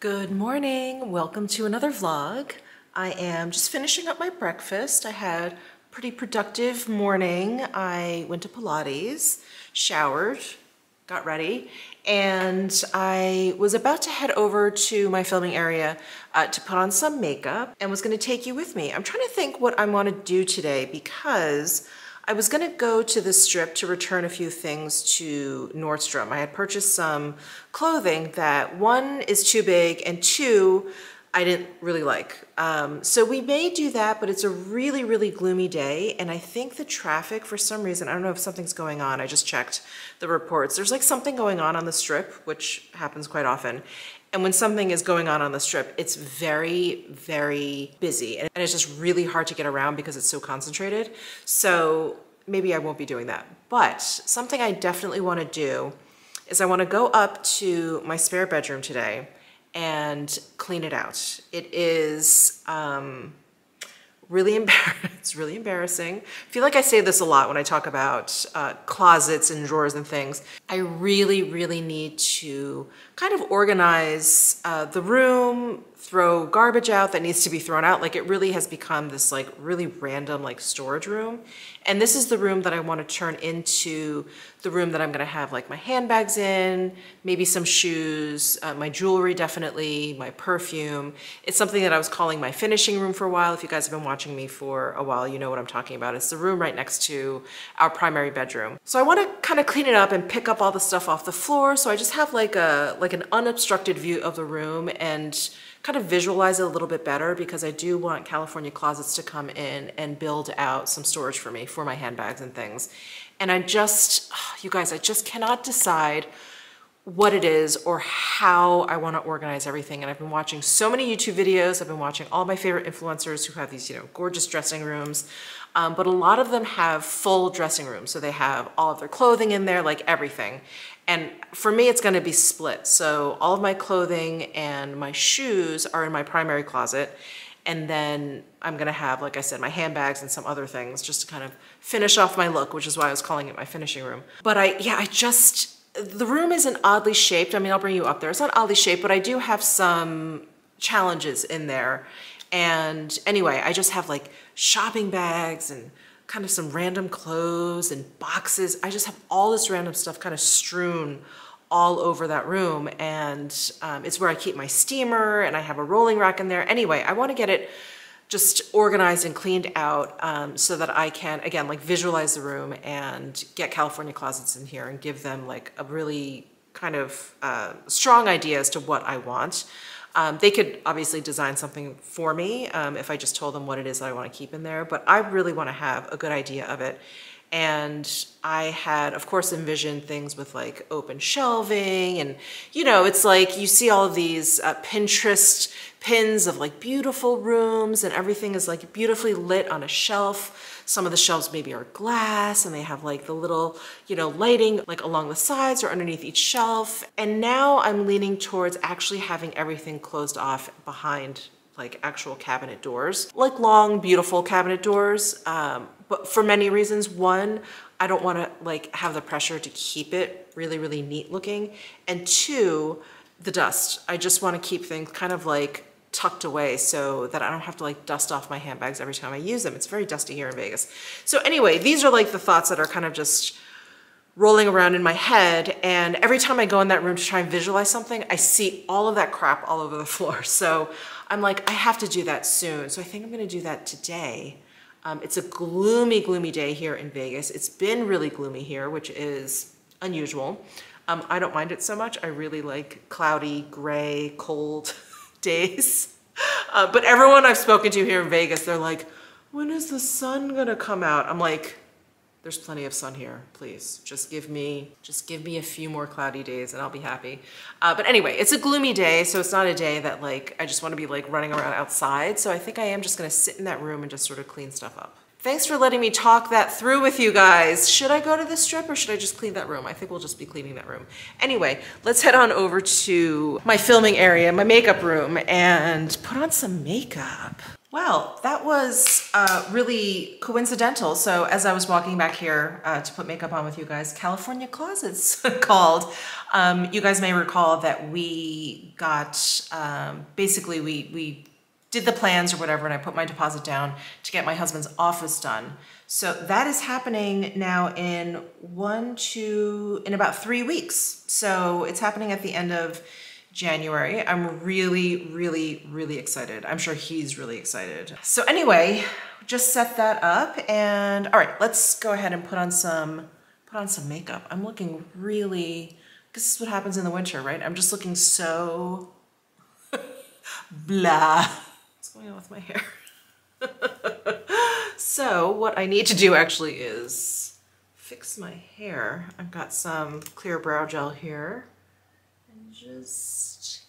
Good morning, welcome to another vlog. I am just finishing up my breakfast. I had a pretty productive morning. I went to Pilates, showered, got ready, and I was about to head over to my filming area to put on some makeup and was gonna take you with me. I'm trying to think what I wanna do today because I was gonna go to the Strip to return a few things to Nordstrom. I had purchased some clothing that one is too big and two, I didn't really like. So we may do that, but it's a really, really gloomy day. And I think the traffic for some reason, I don't know if something's going on. I just checked the reports. There's like something going on the Strip, which happens quite often. And when something is going on the Strip, it's very, very busy. And it's just really hard to get around because it's so concentrated. So maybe I won't be doing that. But something I definitely want to do is I want to go up to my spare bedroom today and clean it out. It is really embarrassing. I feel like I say this a lot when I talk about closets and drawers and things. I really, really need to kind of organize the room, throw garbage out that needs to be thrown out. Like it really has become this like really random like storage room. And this is the room that I want to turn into the room that I'm going to have like my handbags in, maybe some shoes, my jewelry definitely, my perfume. It's something that I was calling my finishing room for a while. If you guys have been watching me for a while, you know what I'm talking about. It's the room right next to our primary bedroom. So I want to kind of clean it up and pick up all the stuff off the floor. So I just have like an unobstructed view of the room and kind of visualize it a little bit better because I do want California Closets to come in and build out some storage for me for my handbags and things. And I just, you guys, I just cannot decide what it is or how I want to organize everything. And I've been watching so many YouTube videos. I've been watching all my favorite influencers who have these, you know, gorgeous dressing rooms. But a lot of them have full dressing rooms. So they have all of their clothing in there, like everything. And for me, it's gonna be split. So all of my clothing and my shoes are in my primary closet. And then I'm gonna have, like I said, my handbags and some other things just to kind of finish off my look, which is why I was calling it my finishing room. But the room isn't oddly shaped. I mean, I'll bring you up there. It's not oddly shaped, but I do have some challenges in there. And anyway, I just have like shopping bags and kind of some random clothes and boxes. I just have all this random stuff kind of strewn all over that room. And it's where I keep my steamer and I have a rolling rack in there. Anyway, I want to get it just organized and cleaned out so that I can, again, like visualize the room and get California Closets in here and give them like a really kind of strong idea as to what I want. They could obviously design something for me if I just told them what it is that I want to keep in there, but I really want to have a good idea of it. And I had, of course, envisioned things with like open shelving and, you know, it's like you see all of these Pinterest pins of like beautiful rooms and everything is like beautifully lit on a shelf. Some of the shelves maybe are glass and they have like the little, you know, lighting like along the sides or underneath each shelf. And now I'm leaning towards actually having everything closed off behind like actual cabinet doors, like long, beautiful cabinet doors. But for many reasons, one, I don't want to like have the pressure to keep it really, really neat looking. And two, the dust. I just want to keep things kind of like tucked away so that I don't have to like dust off my handbags every time I use them. It's very dusty here in Vegas. So anyway, these are like the thoughts that are kind of just rolling around in my head. And every time I go in that room to try and visualize something, I see all of that crap all over the floor. So I'm like, I have to do that soon. So I think I'm going to do that today. It's a gloomy, gloomy day here in Vegas. It's been really gloomy here, which is unusual. I don't mind it so much. I really like cloudy, gray, cold days. But everyone I've spoken to here in Vegas, they're like, when is the sun gonna come out? I'm like, there's plenty of sun here, please. Just give me a few more cloudy days and I'll be happy. But anyway, it's a gloomy day, so it's not a day that like, I just wanna be like running around outside. So I think I am just gonna sit in that room and just sort of clean stuff up. Thanks for letting me talk that through with you guys. Should I go to the Strip or should I just clean that room? I think we'll just be cleaning that room. Anyway, let's head on over to my filming area, my makeup room, and put on some makeup. Well, that was really coincidental. So as I was walking back here to put makeup on with you guys, California Closets called. You guys may recall that we got, basically we did the plans or whatever, and I put my deposit down to get my husband's office done. So that is happening now in in about 3 weeks. So it's happening at the end of January. I'm really, really, really excited. I'm sure he's really excited. So anyway, just set that up, and all right, let's go ahead and put on some makeup. I'm looking really, this is what happens in the winter, right? I'm just looking so blah. What's going on with my hair? So what I need to do actually is fix my hair. I've got some clear brow gel here. Just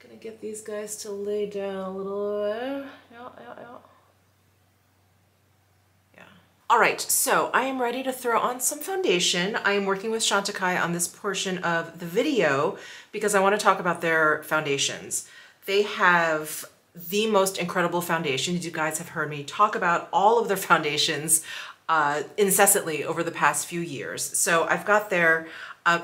gonna get these guys to lay down a little. Yeah. All right, so I am ready to throw on some foundation. I am working with Chantecaille on this portion of the video because I want to talk about their foundations. They have the most incredible foundations. You guys have heard me talk about all of their foundations incessantly over the past few years. So I've got their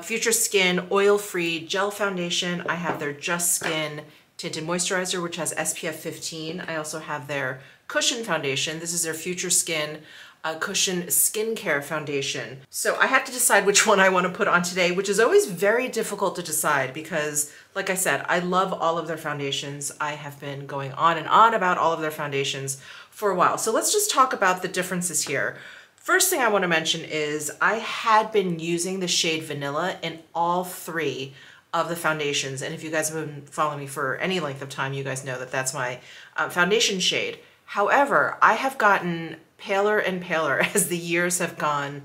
Future Skin Oil-Free Gel Foundation. I have their Just Skin Tinted Moisturizer, which has SPF 15. I also have their Cushion Foundation. This is their Future Skin Cushion Skincare Foundation. So I have to decide which one I want to put on today, which is always very difficult to decide because, like I said, I love all of their foundations. I have been going on and on about all of their foundations for a while. So let's just talk about the differences here. First thing I want to mention is I had been using the shade Vanilla in all three of the foundations. And if you guys have been following me for any length of time, you guys know that that's my foundation shade. However, I have gotten paler and paler as the years have gone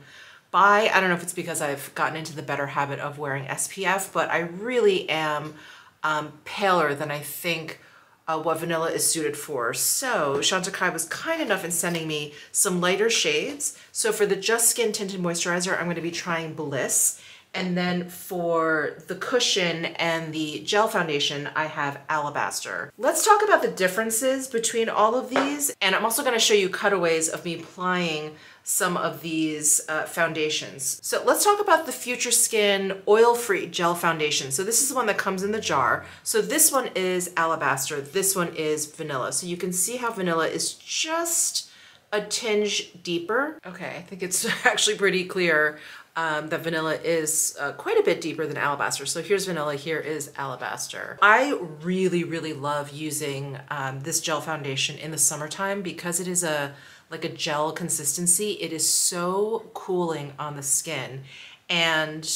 by. I don't know if it's because I've gotten into the better habit of wearing SPF, but I really am paler than I think what Vanilla is suited for. So Chantecaille was kind enough in sending me some lighter shades. So for the Just Skin Tinted Moisturizer, I'm going to be trying Bliss. And then for the Cushion and the Gel Foundation, I have Alabaster. Let's talk about the differences between all of these. And I'm also going to show you cutaways of me applying some of these foundations. So let's talk about the Future Skin Oil-Free Gel Foundation. So this is the one that comes in the jar. So this one is Alabaster, this one is Vanilla. So you can see how Vanilla is just a tinge deeper. Okay, I think it's actually pretty clear that Vanilla is quite a bit deeper than Alabaster. So here's Vanilla, here is Alabaster. I really, really love using this gel foundation in the summertime because it is like a gel consistency. It is so cooling on the skin. And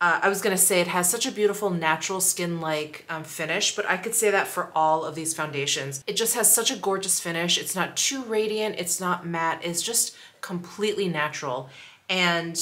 I was gonna say it has such a beautiful natural skin-like finish, but I could say that for all of these foundations. It just has such a gorgeous finish. It's not too radiant, it's not matte, it's just completely natural. And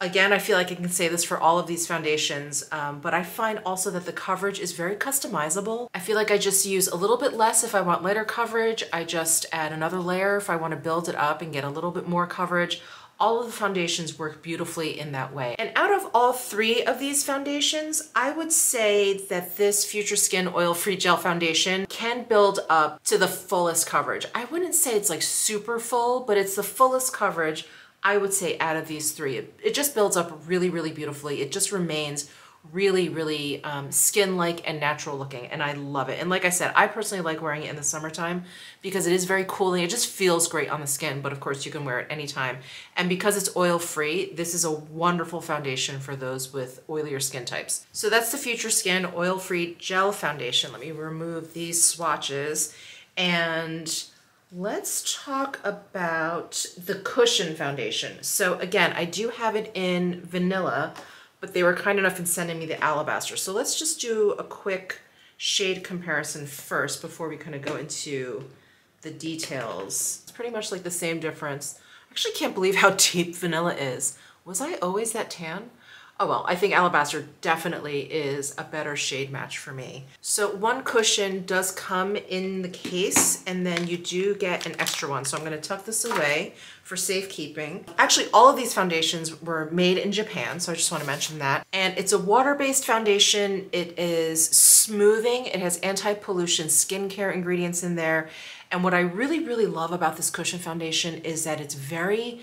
again, I feel like I can say this for all of these foundations, but I find also that the coverage is very customizable. I feel like I just use a little bit less if I want lighter coverage. I just add another layer if I want to build it up and get a little bit more coverage. All of the foundations work beautifully in that way. And out of all three of these foundations, I would say that this Future Skin Oil-Free Gel Foundation can build up to the fullest coverage. I wouldn't say it's like super full, but it's the fullest coverage I would say out of these three. It just builds up really, really beautifully. It just remains really, really skin-like and natural looking, and I love it. And like I said, I personally like wearing it in the summertime because it is very cooling. It just feels great on the skin, but of course you can wear it anytime. And because it's oil-free, this is a wonderful foundation for those with oilier skin types. So that's the Future Skin Oil-Free Gel Foundation. Let me remove these swatches and let's talk about the Cushion Foundation. So again, I do have it in Vanilla, but they were kind enough in sending me the Alabaster. So let's just do a quick shade comparison first before we kind of go into the details. It's pretty much like the same difference. I actually can't believe how deep Vanilla is. Was I always that tan? Oh well, I think Alabaster definitely is a better shade match for me. So one cushion does come in the case, and then you do get an extra one. So I'm gonna tuck this away for safekeeping. Actually, all of these foundations were made in Japan, so I just wanna mention that. And it's a water-based foundation. It is smoothing. It has anti-pollution skincare ingredients in there. And what I really, really love about this cushion foundation is that it's very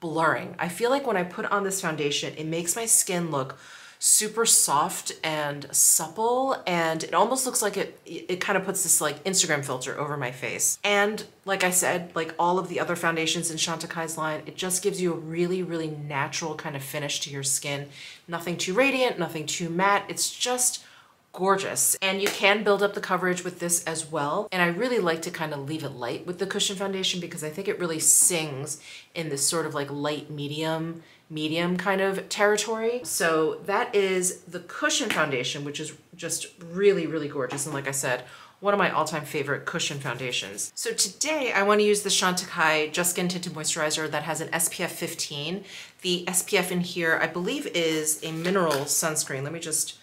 blurring. I feel like when I put on this foundation, it makes my skin look super soft and supple, and it almost looks like it kind of puts this like Instagram filter over my face. And like I said, like all of the other foundations in Chantecaille's line, it just gives you a really, really natural kind of finish to your skin. Nothing too radiant, nothing too matte. It's just gorgeous. And you can build up the coverage with this as well. And I really like to kind of leave it light with the cushion foundation because I think it really sings in this sort of like light medium kind of territory. So that is the cushion foundation, which is just really, really gorgeous. And like I said, one of my all-time favorite cushion foundations. So today I want to use the Chantecaille Just Skin Tinted Moisturizer that has an SPF 15. The SPF in here, I believe, is a mineral sunscreen. Let me just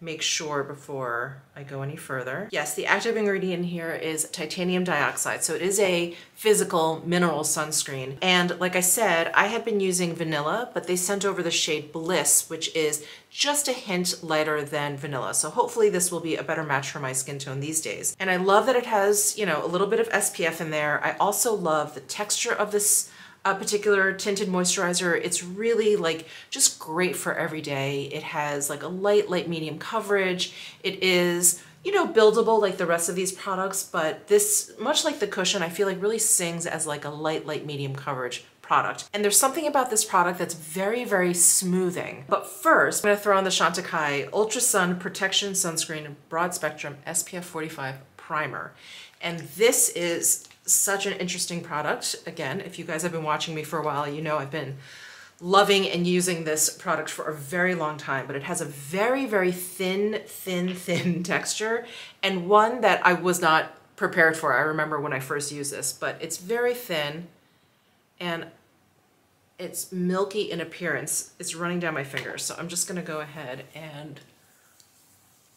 make sure before I go any further. Yes, the active ingredient here is titanium dioxide. So it is a physical mineral sunscreen. And like I said, I had been using vanilla, but they sent over the shade Bliss, which is just a hint lighter than vanilla. So hopefully this will be a better match for my skin tone these days. And I love that it has, you know, a little bit of SPF in there. I also love the texture of this particular tinted moisturizer. It's really like just great for every day. It has like a light medium coverage. It is, you know, buildable like the rest of these products, but this, much like the cushion, I feel like really sings as like a light medium coverage product. And there's something about this product that's very, very smoothing. But first, I'm gonna throw on the Chantecaille Ultra Sun Protection Sunscreen Broad Spectrum SPF 45 Primer. And this is such an interesting product. Again, if you guys have been watching me for a while, you know I've been loving and using this product for a very long time, but it has a very, very thin texture, and one that I was not prepared for. I remember when I first used this, but it's very thin and it's milky in appearance. It's running down my fingers, so I'm just gonna go ahead and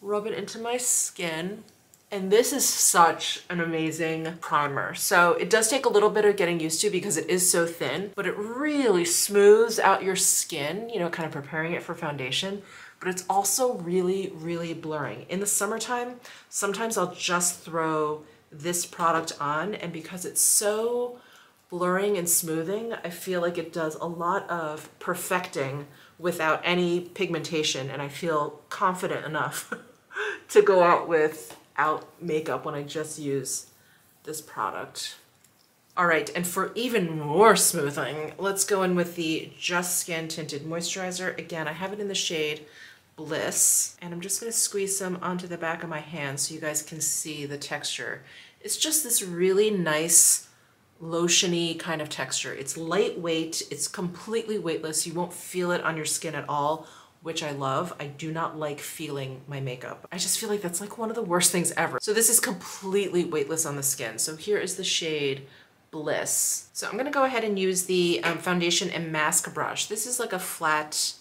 rub it into my skin. And this is such an amazing primer. So it does take a little bit of getting used to because it is so thin, but it really smooths out your skin, you know, kind of preparing it for foundation, but it's also really, really blurring. In the summertime, sometimes I'll just throw this product on, and because it's so blurring and smoothing, I feel like it does a lot of perfecting without any pigmentation, and I feel confident enough to go out with out makeup when I just use this product. All right, and for even more smoothing, let's go in with the Just Skin Tinted Moisturizer. Again, I have it in the shade Bliss, and I'm just gonna squeeze some onto the back of my hand so you guys can see the texture. It's just this really nice lotiony kind of texture. It's lightweight, it's completely weightless. You won't feel it on your skin at all, which I love. I do not like feeling my makeup. I just feel like that's like one of the worst things ever. So this is completely weightless on the skin. So here is the shade Bliss. So I'm gonna go ahead and use the foundation and mask brush. This is like a flat,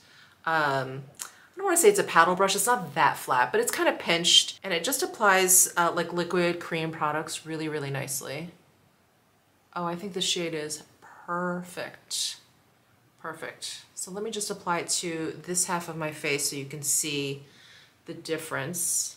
I don't wanna say it's a paddle brush, it's not that flat, but it's kind of pinched, and it just applies like liquid cream products really, really nicely. Oh, I think the shade is perfect. Perfect. So let me just apply it to this half of my face so you can see the difference.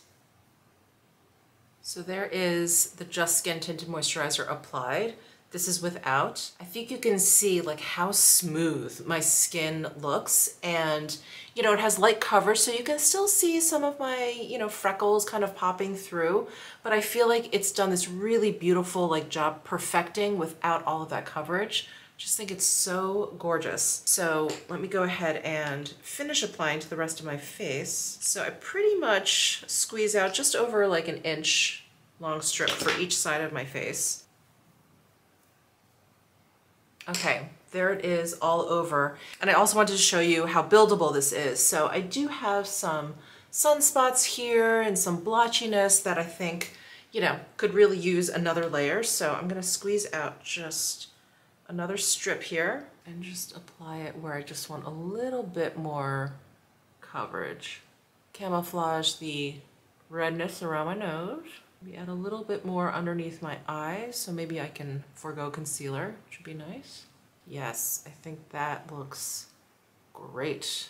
So there is the Just Skin Tinted Moisturizer applied. This is without. I think you can see like how smooth my skin looks, and you know, it has light coverage, so you can still see some of my, you know, freckles kind of popping through, but I feel like it's done this really beautiful like job perfecting without all of that coverage. Just think it's so gorgeous. So let me go ahead and finish applying to the rest of my face. So I pretty much squeeze out just over like an inch long strip for each side of my face. Okay, there it is all over. And I also wanted to show you how buildable this is. So I do have some sunspots here and some blotchiness that I think, you know, could really use another layer. So I'm gonna squeeze out just another strip here and just apply it where I just want a little bit more coverage. Camouflage the redness around my nose. Maybe add a little bit more underneath my eyes, so maybe I can forego concealer, which would be nice. Yes, I think that looks great.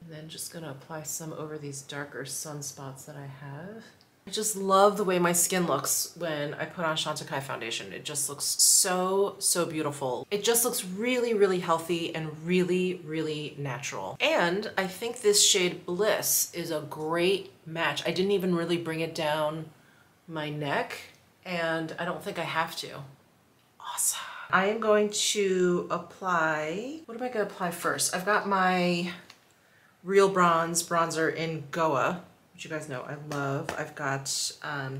And then just gonna apply some over these darker sunspots that I have. I just love the way my skin looks when I put on Chantecaille foundation. It just looks so, so beautiful. It just looks really, really healthy and really, really natural. And I think this shade Bliss is a great match. I didn't even really bring it down my neck, and I don't think I have to. Awesome. I am going to apply, what am I gonna apply first? I've got my Real Bronze bronzer in Goa, which you guys know I love. I've got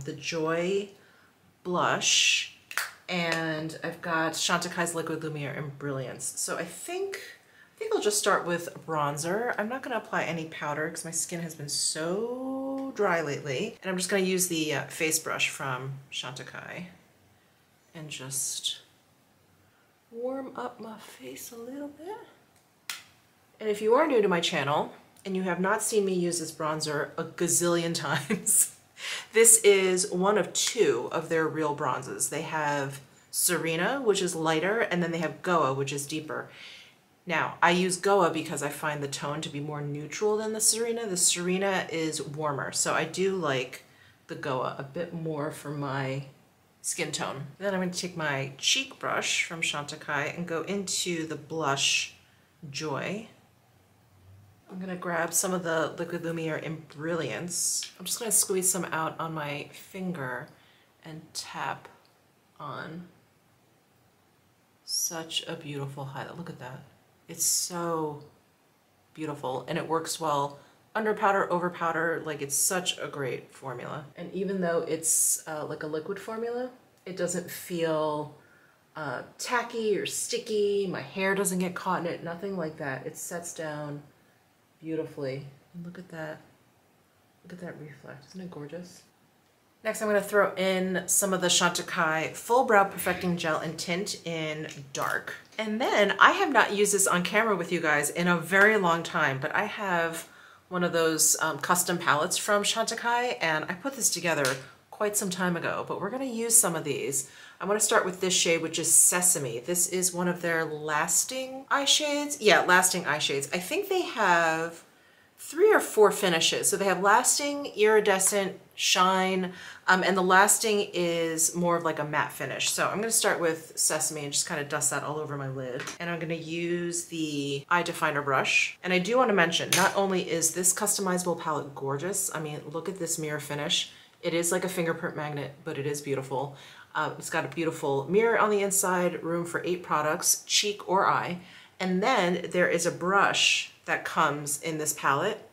the Joy blush, and I've got Chantecaille's Liquid Lumiere in Brilliance. So I think I'll just start with bronzer. I'm not gonna apply any powder because my skin has been so dry lately. And I'm just gonna use the face brush from Chantecaille and just warm up my face a little bit. And if you are new to my channel, and you have not seen me use this bronzer a gazillion times, this is one of two of their Real Bronzes. They have Serena, which is lighter, and then they have Goa, which is deeper. Now, I use Goa because I find the tone to be more neutral than the Serena. The Serena is warmer, so I do like the Goa a bit more for my skin tone. Then I'm going to take my cheek brush from Chantecaille and go into the blush Joy. I'm gonna grab some of the Liquid Lumiere in Brilliance. I'm just gonna squeeze some out on my finger and tap on. Such a beautiful highlight, look at that. It's so beautiful, and it works well under powder, over powder, like it's such a great formula. And even though it's like a liquid formula, it doesn't feel tacky or sticky, my hair doesn't get caught in it, nothing like that. It sets down beautifully. And look at that reflect, isn't it gorgeous? Next I'm gonna throw in some of the Chantecaille Full Brow Perfecting Gel and Tint in Dark. And then I have not used this on camera with you guys in a very long time, but I have one of those custom palettes from Chantecaille, and I put this together quite some time ago, but we're gonna use some of these. I'm gonna start with this shade, which is Sesame. This is one of their lasting eye shades. Yeah, lasting eye shades. I think they have 3 or 4 finishes. So they have lasting, iridescent, shine, and the lasting is more of like a matte finish. So I'm gonna start with Sesame and just kind of dust that all over my lid. And I'm gonna use the eye definer brush. And I do wanna mention, not only is this customizable palette gorgeous, I mean, look at this mirror finish. It is like a fingerprint magnet, but it is beautiful. It's got a beautiful mirror on the inside, room for 8 products, cheek or eye. And then there is a brush that comes in this palette.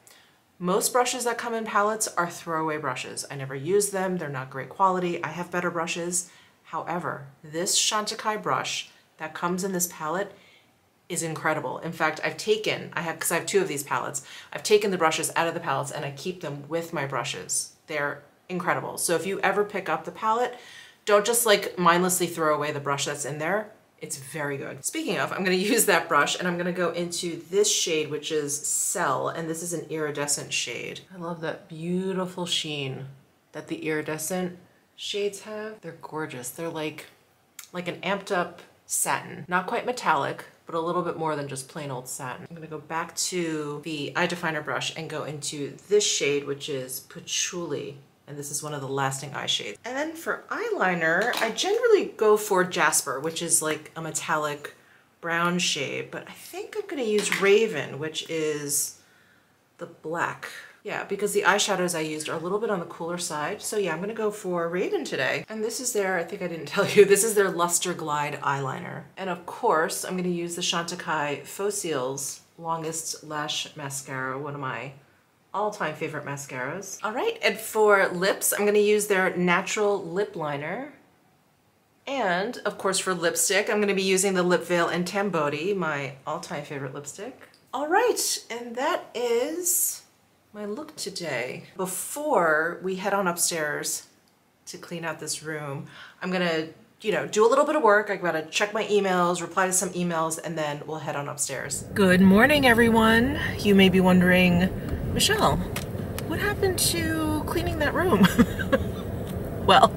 Most brushes that come in palettes are throwaway brushes. I never use them, they're not great quality. I have better brushes. However, this Chantecaille brush that comes in this palette is incredible. In fact, because I have 2 of these palettes, I've taken the brushes out of the palettes and I keep them with my brushes. They're incredible. So if you ever pick up the palette, don't just like mindlessly throw away the brush that's in there. It's very good. Speaking of, I'm gonna use that brush and I'm gonna go into this shade, which is Cell, and this is an iridescent shade. I love that beautiful sheen that the iridescent shades have. They're gorgeous. They're like an amped up satin. Not quite metallic, but a little bit more than just plain old satin. I'm gonna go back to the eye definer brush and go into this shade, which is Patchouli. And this is one of the lasting eye shades. And then for eyeliner, I generally go for Jasper, which is like a metallic brown shade, but I think I'm gonna use Raven, which is the black. Yeah, because the eyeshadows I used are a little bit on the cooler side. So yeah, I'm gonna go for Raven today. And this is their, I think I didn't tell you, this is their Luster Glide eyeliner. And of course, I'm gonna use the Chantecaille Faux Cils Longest Lash Mascara, one of my all-time favorite mascaras. All right, and for lips, I'm gonna use their Natural Lip Liner. And of course for lipstick, I'm gonna be using the Lip Veil in Tamboti, my all-time favorite lipstick. All right, and that is my look today. Before we head on upstairs to clean out this room, I'm gonna you know, do a little bit of work. I gotta check my emails, reply to some emails, and then we'll head on upstairs. Good morning, everyone. You may be wondering, Michelle, what happened to cleaning that room? Well,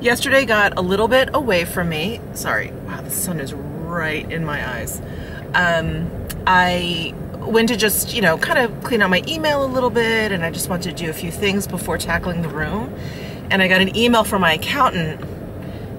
yesterday got a little bit away from me. Sorry, wow, the sun is right in my eyes. I went to just, you know, kind of clean out my email a little bit, and I just wanted to do a few things before tackling the room. And I got an email from my accountant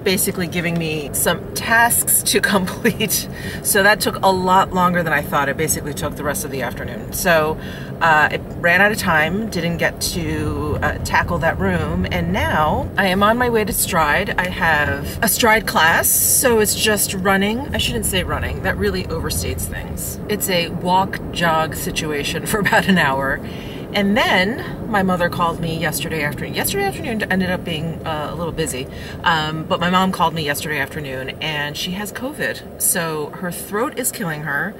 basically giving me some tasks to complete. So that took a lot longer than I thought. It basically took the rest of the afternoon. So I ran out of time, didn't get to tackle that room. And now I am on my way to Stride. I have a Stride class, so it's just running. I shouldn't say running, that really overstates things. It's a walk jog situation for about an hour. And then my mother called me yesterday afternoon. Yesterday afternoon ended up being a little busy, but my mom called me yesterday afternoon and she has COVID. So her throat is killing her.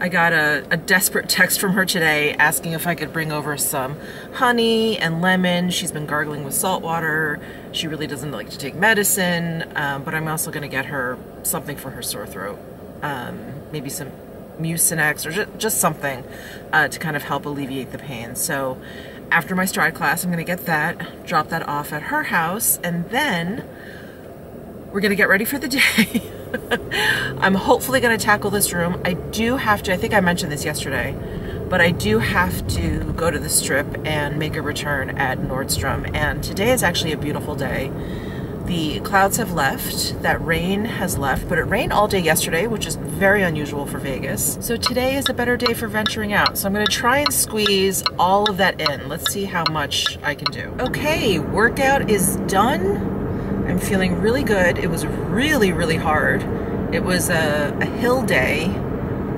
I got a desperate text from her today asking if I could bring over some honey and lemon. She's been gargling with salt water. She really doesn't like to take medicine, but I'm also gonna get her something for her sore throat. Maybe some Mucinex or just something to kind of help alleviate the pain. So after my Stride class, I'm gonna get that, drop that off at her house, and then we're gonna get ready for the day. I'm hopefully gonna tackle this room. I do have to, I think I mentioned this yesterday, but I do have to go to the Strip and make a return at Nordstrom. And today is actually a beautiful day. The clouds have left, that rain has left, but it rained all day yesterday, which is very unusual for Vegas. So today is a better day for venturing out. So I'm gonna try and squeeze all of that in. Let's see how much I can do. Okay, workout is done. I'm feeling really good. It was really, really hard. It was a hill day,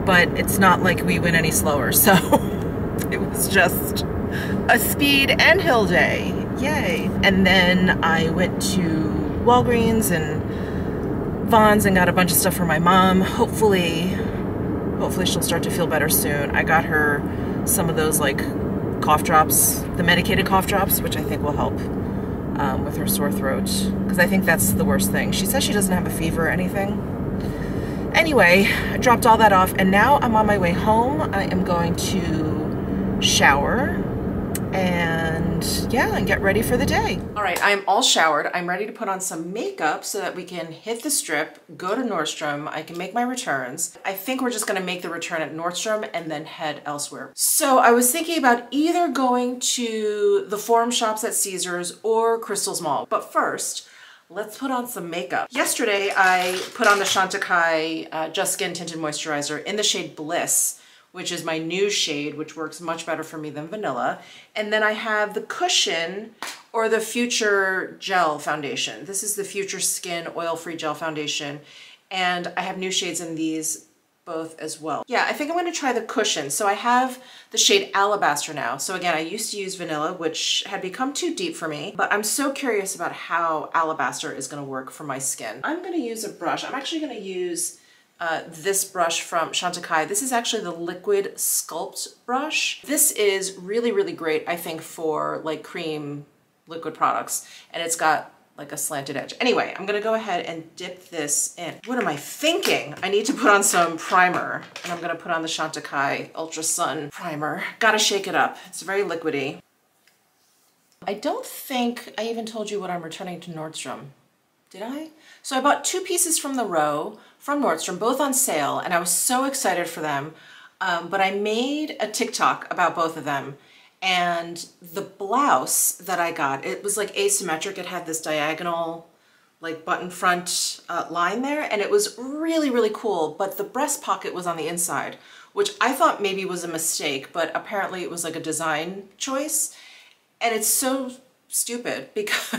but it's not like we went any slower. So it was just a speed and hill day. Yay. And then I went to Walgreens and Vons and got a bunch of stuff for my mom. Hopefully she'll start to feel better soon. I got her some of those like cough drops, the medicated cough drops, which I think will help with her sore throat, because I think that's the worst thing. She says she doesn't have a fever or anything. Anyway, I dropped all that off and now I'm on my way home. I am going to shower and yeah, and get ready for the day. All right, I'm all showered. I'm ready to put on some makeup so that we can hit the Strip, go to Nordstrom, I can make my returns. I think we're just gonna make the return at Nordstrom and then head elsewhere. So I was thinking about either going to the Forum Shops at Caesars or Crystal's Mall, but first, let's put on some makeup. Yesterday, I put on the Chantecaille Just Skin Tinted Moisturizer in the shade Bliss, which is my new shade, which works much better for me than vanilla. And then I have the Cushion or the Future Gel Foundation. This is the Future Skin Oil-Free Gel Foundation. And I have new shades in these both as well. Yeah, I think I'm gonna try the Cushion. So I have the shade Alabaster now. So again, I used to use vanilla, which had become too deep for me, but I'm so curious about how Alabaster is gonna work for my skin. I'm gonna use a brush. I'm actually gonna use this brush from Chantecaille. This is actually the Liquid Sculpt brush. This is really, really great, I think, for like cream liquid products. And it's got like a slanted edge. Anyway, I'm gonna go ahead and dip this in. What am I thinking? I need to put on some primer, and I'm gonna put on the Chantecaille Ultra Sun Primer. Gotta shake it up. It's very liquidy. I don't think I even told you what I'm returning to Nordstrom. Did I? So I bought two pieces from The Row, from Nordstrom, both on sale, and I was so excited for them, but I made a TikTok about both of them, and the blouse that I got, it was like asymmetric, it had this diagonal like button front line there, and it was really, really cool, but the breast pocket was on the inside, which I thought maybe was a mistake, but apparently it was like a design choice, and it's so stupid because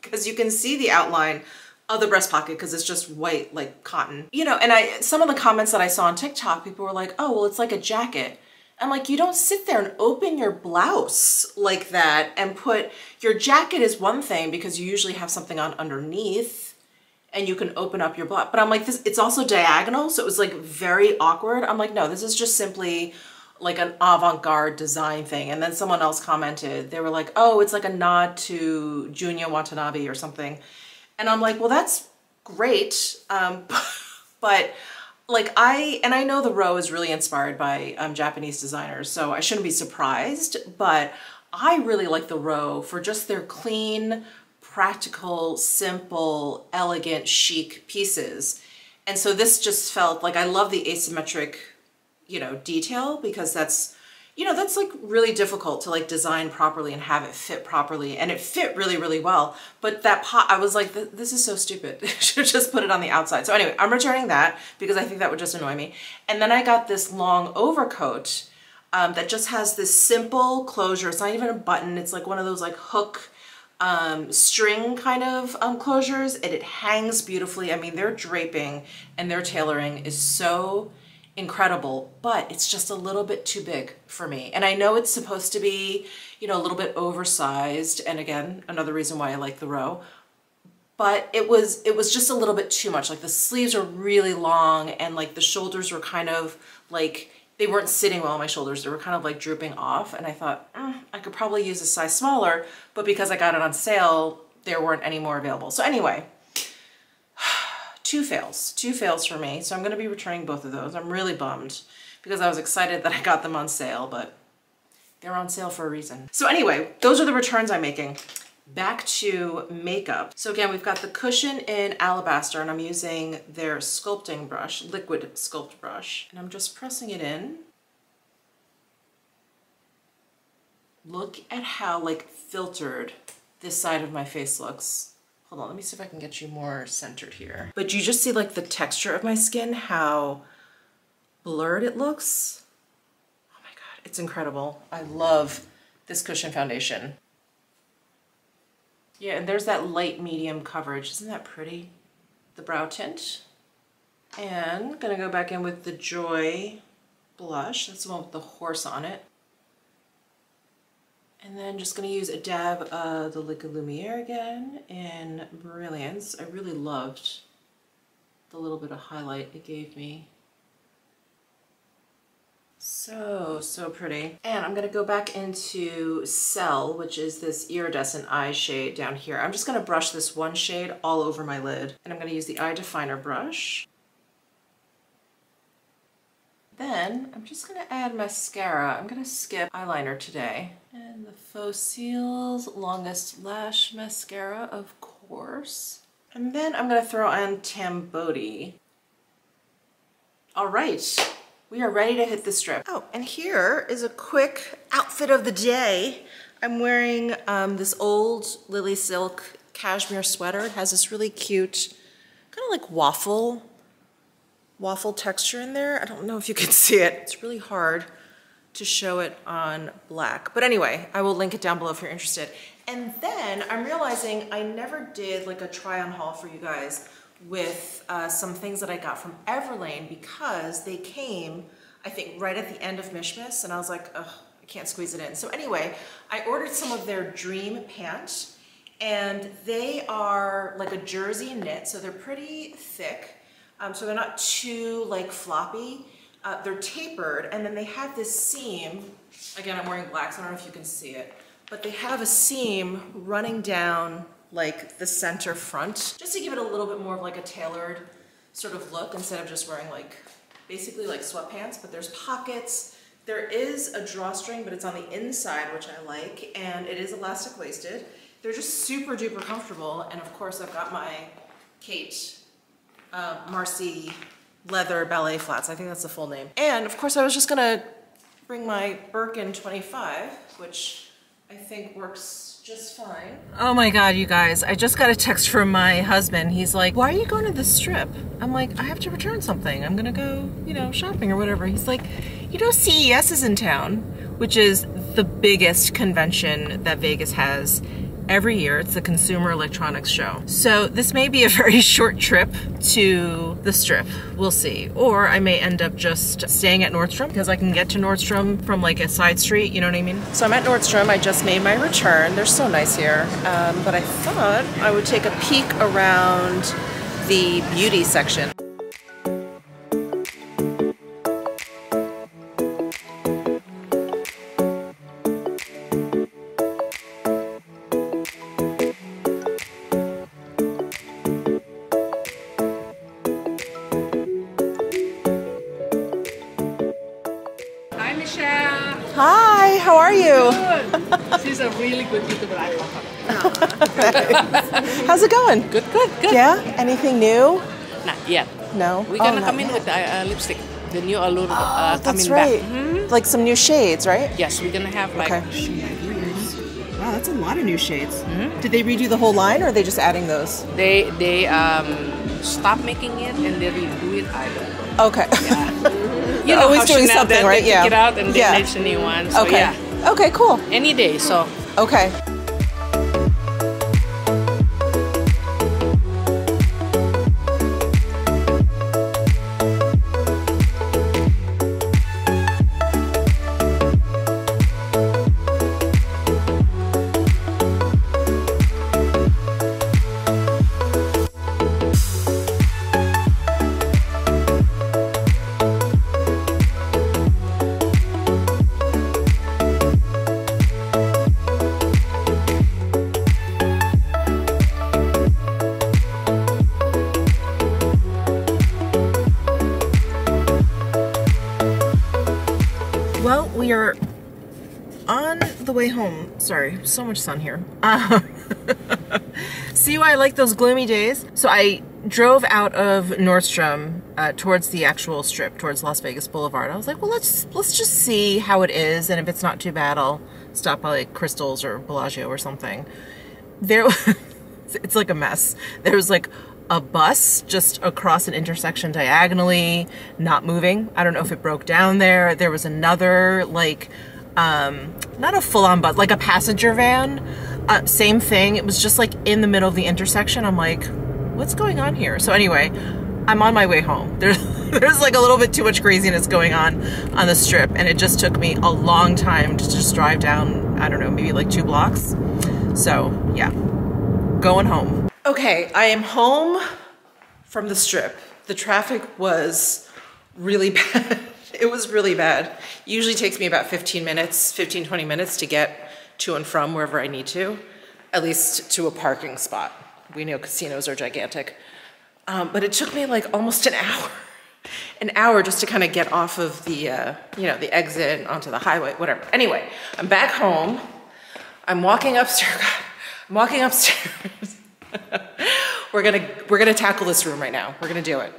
because you can see the outline of the breast pocket because it's just white like cotton. You know, and some of the comments that I saw on TikTok, people were like, oh, well, it's like a jacket. I'm like, you don't sit there and open your blouse like that and put, your jacket is one thing because you usually have something on underneath and you can open up your blouse. But I'm like, this, it's also diagonal, so it was like very awkward. I'm like, no, this is just simply like an avant-garde design thing. And then someone else commented, they were like, oh, it's like a nod to Junya Watanabe or something. And I'm like, well, that's great, but like I know The Row is really inspired by Japanese designers, so I shouldn't be surprised, but I really like The Row for just their clean, practical, simple, elegant, chic pieces. And so this just felt like, I love the asymmetric, you know, detail, because that's, you know, that's like really difficult to like design properly and have it fit properly, and it fit really, really well. But that pot, I was like, this is so stupid. I should have just put it on the outside. So anyway, I'm returning that because I think that would just annoy me. And then I got this long overcoat that just has this simple closure. It's not even a button. It's like one of those like hook string kind of closures, and it hangs beautifully. I mean, their draping and their tailoring is so incredible, but it's just a little bit too big for me. And I know it's supposed to be, you know, a little bit oversized. And again, another reason why I like The Row, but it was just a little bit too much. Like the sleeves are really long, and like the shoulders were kind of like, they weren't sitting well on my shoulders. They were kind of like drooping off. And I thought, I could probably use a size smaller, but because I got it on sale, there weren't any more available. So anyway, two fails for me. So I'm going to be returning both of those. I'm really bummed because I was excited that I got them on sale, but they're on sale for a reason. So anyway, those are the returns I'm making. Back to makeup. So again, we've got the cushion in Alabaster, and I'm using their sculpting brush, liquid sculpt brush, and I'm just pressing it in. Look at how like filtered this side of my face looks. Hold on, let me see if I can get you more centered here. But you just see like the texture of my skin, how blurred it looks. Oh my God, it's incredible. I love this cushion foundation. Yeah, and there's that light medium coverage. Isn't that pretty? The brow tint. And I'm gonna go back in with the Joy blush. That's the one with the horse on it. And then just gonna use a dab of the liquid Lumiere again in Brilliance. I really loved the little bit of highlight it gave me. So, so pretty. And I'm gonna go back into Cell, which is this iridescent eye shade down here. I'm just gonna brush this one shade all over my lid. And I'm gonna use the eye definer brush. Then I'm just gonna add mascara. I'm gonna skip eyeliner today. And the Faux Seals Longest Lash Mascara, of course. And then I'm gonna throw on Tamboti. All right, we are ready to hit the strip. Oh, and here is a quick outfit of the day. I'm wearing this old Lily Silk cashmere sweater. It has this really cute, kind of like waffle texture in there. I don't know if you can see it. It's really hard to show it on black. But anyway, I will link it down below if you're interested. And then I'm realizing I never did like a try on haul for you guys with some things that I got from Everlane, because they came, I think, right at the end of Mishmas, and I was like, ugh, I can't squeeze it in. So anyway, I ordered some of their Dream pants, and they are like a jersey knit, so they're pretty thick. So they're not too like floppy, they're tapered, and then they have this seam. Again, I'm wearing black, so I don't know if you can see it, but they have a seam running down like the center front, just to give it a little bit more of like a tailored sort of look, instead of just wearing like basically like sweatpants. But there's pockets, there is a drawstring, but it's on the inside, which I like, and it is elastic waisted. They're just super duper comfortable. And of course I've got my Khaite Marcy leather ballet flats. I think that's the full name. And of course I was just gonna bring my Birkin 25, which I think works just fine. Oh my God, you guys, I just got a text from my husband. He's like, why are you going to the strip? I'm like, I have to return something. I'm gonna go, you know, shopping or whatever. He's like, you know, CES is in town, which is the biggest convention that Vegas has every year. It's the Consumer Electronics Show. So this may be a very short trip to the strip. We'll see. Or I may end up just staying at Nordstrom, because I can get to Nordstrom from like a side street, you know what I mean? So I'm at Nordstrom. I just made my return. They're so nice here. But I thought I would take a peek around the beauty section. are you? Good. She's a really good YouTuber. I love her. How's it going? Good, good, good. Yeah? Anything new? Not yet. No? We're going to come in with lipstick. The new Allure coming back. Mm-hmm. Like some new shades, right? Yes, we're going to have like... Okay. Wow, that's a lot of new shades. Mm-hmm. Did they redo the whole line, or are they just adding those? They stopped making it and they redo it. I don't know. Okay. Yeah. You know, always doing something, right? Yeah. They pick it out and they make a new one. So, okay. Yeah. Okay. Cool. Any day. So. Okay. Home. Sorry, so much sun here. See why I like those gloomy days? So I drove out of Nordstrom towards the actual strip, towards Las Vegas Boulevard. I was like, well, let's just see how it is, and if it's not too bad, I'll stop by like Crystals or Bellagio or something. There, it's like a mess. There was like a bus just across an intersection diagonally, not moving. I don't know if it broke down there. There was another like not a full-on bus, like a passenger van, same thing. It was just like in the middle of the intersection. I'm like, what's going on here? So anyway, I'm on my way home. There's like a little bit too much craziness going on the strip, and it just took me a long time to just drive down, I don't know, maybe like 2 blocks. So yeah, going home. Okay, I am home from the strip. The traffic was really bad. It was really bad. Usually takes me about 15, 20 minutes to get to and from wherever I need to, at least to a parking spot. We know casinos are gigantic. But it took me like almost an hour just to kind of get off of the, you know, the exit and onto the highway, whatever. Anyway, I'm back home. I'm walking upstairs. I'm walking upstairs. we're gonna tackle this room right now. We're gonna do it.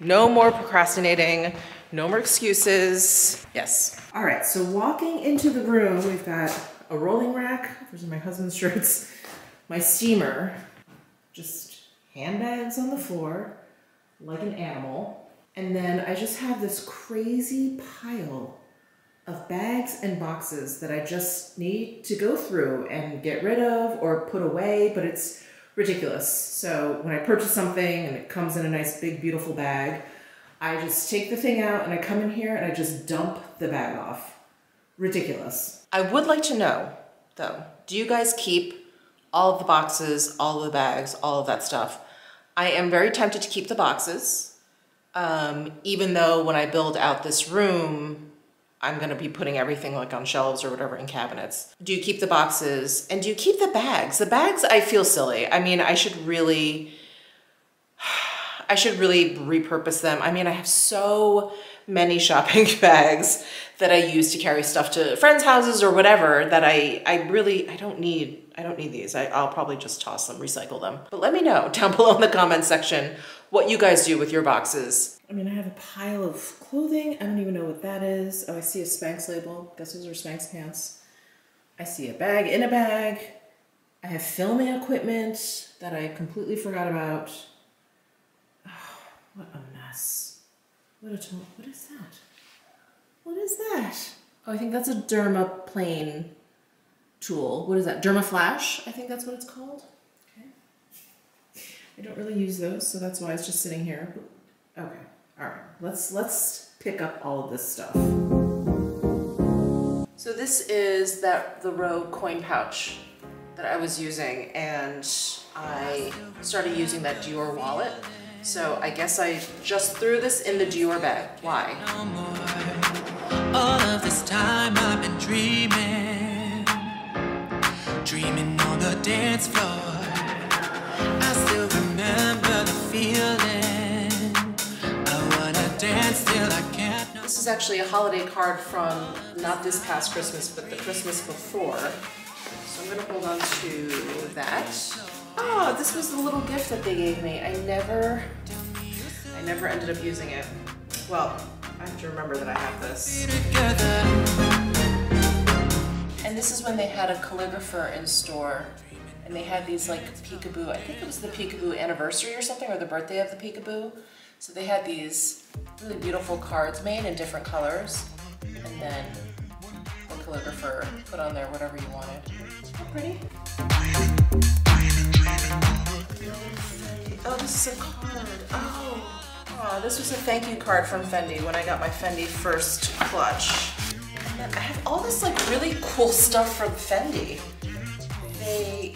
No more procrastinating. No more excuses. Yes. All right, so walking into the room, we've got a rolling rack. Those are my husband's shirts. My steamer. Just handbags on the floor, like an animal. And then I just have this crazy pile of bags and boxes that I just need to go through and get rid of or put away, but it's ridiculous. So when I purchase something and it comes in a nice, big, beautiful bag, I just take the thing out and I come in here and I just dump the bag off. Ridiculous. I would like to know, though, do you guys keep all of the boxes, all of the bags, all of that stuff? I am very tempted to keep the boxes, even though when I build out this room, I'm gonna be putting everything like on shelves or whatever in cabinets. Do you keep the boxes and do you keep the bags? The bags, I feel silly. I mean, I should really repurpose them. I mean, I have so many shopping bags that I use to carry stuff to friends' houses or whatever that I don't need these. I'll probably just toss them, recycle them. But let me know down below in the comments section what you guys do with your boxes. I mean, I have a pile of clothing. I don't even know what that is. Oh, I see a Spanx label. I guess those are Spanx pants. I see a bag in a bag. I have filming equipment that I completely forgot about. What a mess. What a total, what is that? What is that? Oh, I think that's a dermaplane tool. What is that? Dermaflash, I think that's what it's called. Okay. I don't really use those, so that's why it's just sitting here. Okay, all right, let's pick up all of this stuff. So this is the Row coin pouch that I was using, and I started using that Dior wallet. So I guess I just threw this in the Dior bag. Why? No more. All of this time I've been dreaming on the dance floor. I still remember the feeling. I wanna dance till I can't. This is actually a holiday card from not this past Christmas, but the Christmas before. So I'm gonna hold on to that. Oh, this was the little gift that they gave me. I never ended up using it. Well, I have to remember that I have this. And this is when they had a calligrapher in store, and they had these like peekaboo, I think it was the peekaboo anniversary or something, or the birthday of the peekaboo. So they had these really beautiful cards made in different colors, and then the calligrapher put on there whatever you wanted. Isn't that pretty? Oh, this is a card. Oh. Oh, this was a thank you card from Fendi when I got my Fendi first clutch. And then I have all this like really cool stuff from Fendi. They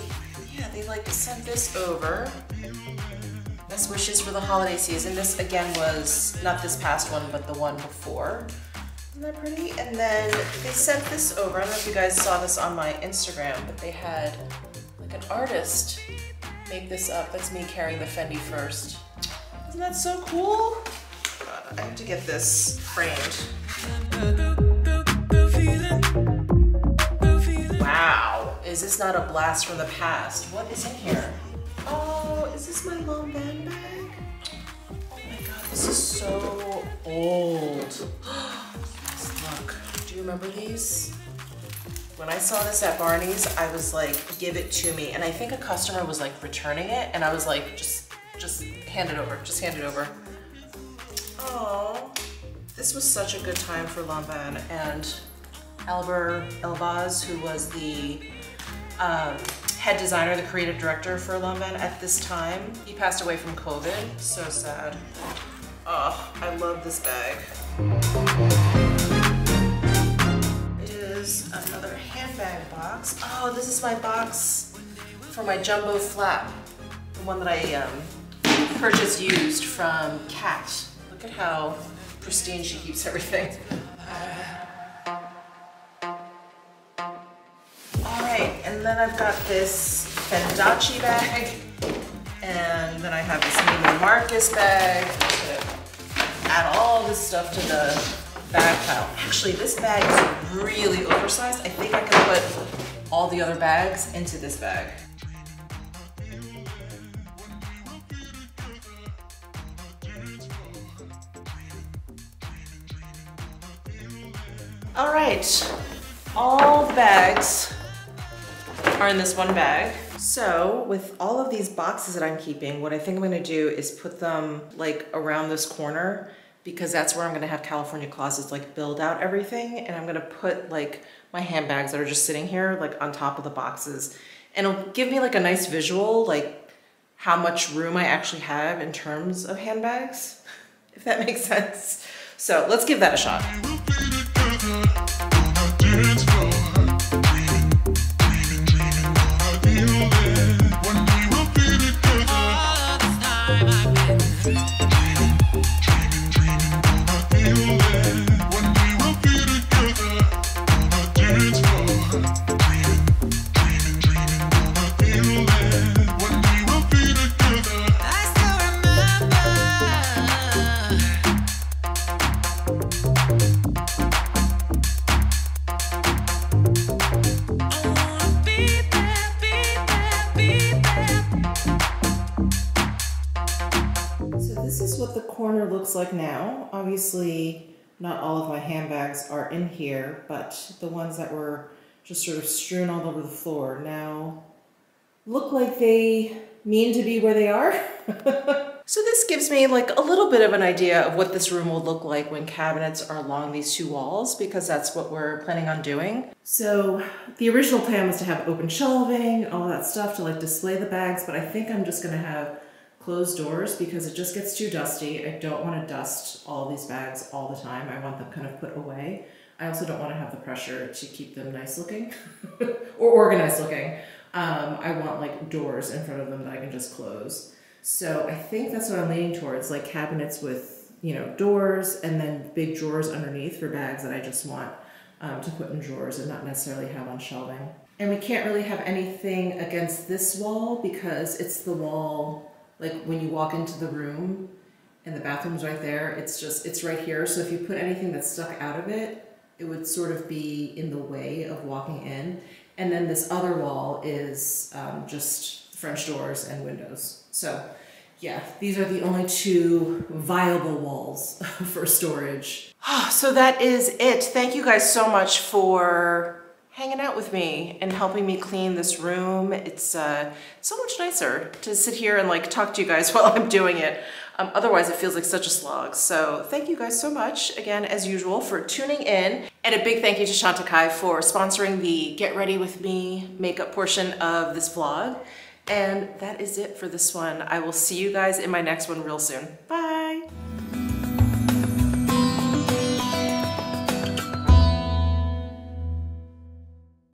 like sent this over. Best wishes for the holiday season. This again was not this past one, but the one before. Isn't that pretty? And then they sent this over. I don't know if you guys saw this on my Instagram, but they had like an artist make this up. That's me carrying the Fendi first. Isn't that so cool? I have to get this framed. Wow, is this not a blast from the past? What is in here? Oh, is this my long bag? Oh my god, this is so old. Look, do you remember these? When I saw this at Barney's, I was like, give it to me. And I think a customer was like returning it, and I was like, just hand it over, just hand it over. Oh, this was such a good time for Lanvin and Albert Elbaz, who was the head designer, the creative director for Lanvin at this time. He passed away from COVID, so sad. Oh, I love this bag. It is another handbag box. Oh, this is my box for my jumbo flap, the one that I purchase used from Kat. Look at how pristine she keeps everything. All right, and then I've got this Fendachi bag, and then I have this Neiman Marcus bag. To add all this stuff to the bag pile. Actually, this bag is really oversized. I think I can put all the other bags into this bag. All right, all the bags are in this one bag. So with all of these boxes that I'm keeping, what I think I'm gonna do is put them like around this corner, because that's where I'm gonna have California Closets like build out everything. And I'm gonna put like my handbags that are just sitting here like on top of the boxes. And it'll give me like a nice visual, like how much room I actually have in terms of handbags, if that makes sense. So let's give that a shot. Like now, obviously not all of my handbags are in here, but the ones that were just sort of strewn all over the floor now look like they mean to be where they are. So this gives me like a little bit of an idea of what this room will look like when cabinets are along these two walls, because that's what we're planning on doing. So the original plan was to have open shelving, all that stuff to like display the bags, but I think I'm just gonna have closed doors because it just gets too dusty. I don't want to dust all these bags all the time. I want them kind of put away. I also don't want to have the pressure to keep them nice looking or organized looking. I want like doors in front of them that I can just close. So I think that's what I'm leaning towards, like cabinets with, you know, doors, and then big drawers underneath for bags that I just want to put in drawers and not necessarily have on shelving. And we can't really have anything against this wall because it's the wall. Like when you walk into the room, and the bathroom's right there. It's just, it's right here. So if you put anything that's stuck out of it, it would sort of be in the way of walking in. And then this other wall is just French doors and windows. So yeah, these are the only two viable walls for storage. So that is it. Thank you guys so much for hanging out with me and helping me clean this room. It's so much nicer to sit here and like talk to you guys while I'm doing it. Otherwise it feels like such a slog. So thank you guys so much again, as usual, for tuning in. And a big thank you to Chantecaille for sponsoring the Get Ready With Me makeup portion of this vlog. And that is it for this one. I will see you guys in my next one real soon. Bye.